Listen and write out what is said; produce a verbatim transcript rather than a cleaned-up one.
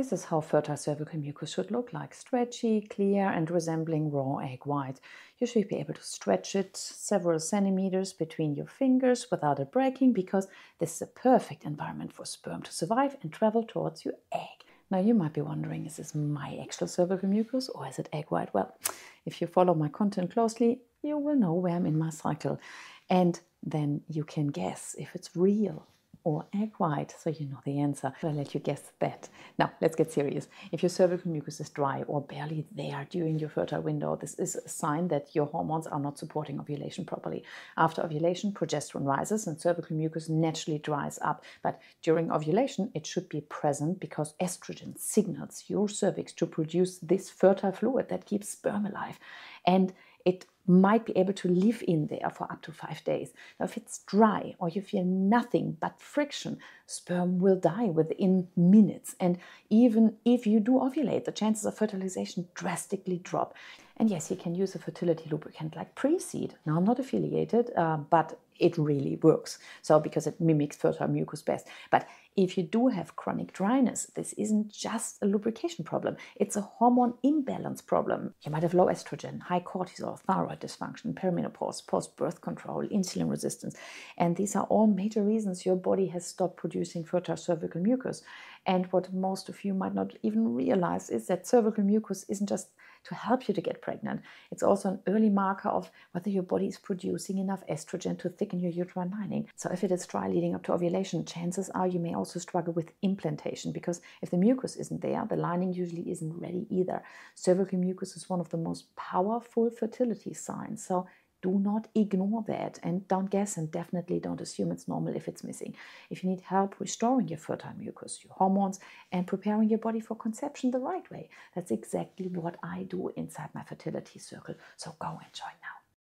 This is how fertile cervical mucus should look like, stretchy, clear, and resembling raw egg white. You should be able to stretch it several centimeters between your fingers without it breaking, because this is a perfect environment for sperm to survive and travel towards your egg. Now you might be wondering, is this my actual cervical mucus or is it egg white? Well, if you follow my content closely, you will know where I'm in my cycle. And then you can guess if it's real or egg white, so you know the answer. I'll let you guess that. Now, let's get serious. If your cervical mucus is dry or barely there during your fertile window, this is a sign that your hormones are not supporting ovulation properly. After ovulation, progesterone rises and cervical mucus naturally dries up. But during ovulation, it should be present because estrogen signals your cervix to produce this fertile fluid that keeps sperm alive. And it might be able to live in there for up to five days. Now, if it's dry or you feel nothing but friction, sperm will die within minutes. And even if you do ovulate, the chances of fertilization drastically drop. And yes, you can use a fertility lubricant like Pre-seed. Now, I'm not affiliated, uh, but it really works. So, because it mimics fertile mucus best. But if you do have chronic dryness, this isn't just a lubrication problem. It's a hormone imbalance problem. You might have low estrogen, high cortisol, thyroid dysfunction, perimenopause, post-birth control, insulin resistance. And these are all major reasons your body has stopped producing fertile cervical mucus. And what most of you might not even realize is that cervical mucus isn't just to help you to get pregnant. It's also an early marker of whether your body is producing enough estrogen to thicken your uterine lining. So if it is dry leading up to ovulation, chances are you may also struggle with implantation, because if the mucus isn't there, the lining usually isn't ready either. Cervical mucus is one of the most powerful fertility signs. So do not ignore that, and don't guess, and definitely don't assume it's normal if it's missing. If you need help restoring your fertile mucus, your hormones, and preparing your body for conception the right way, that's exactly what I do inside my fertility circle. So go and join now.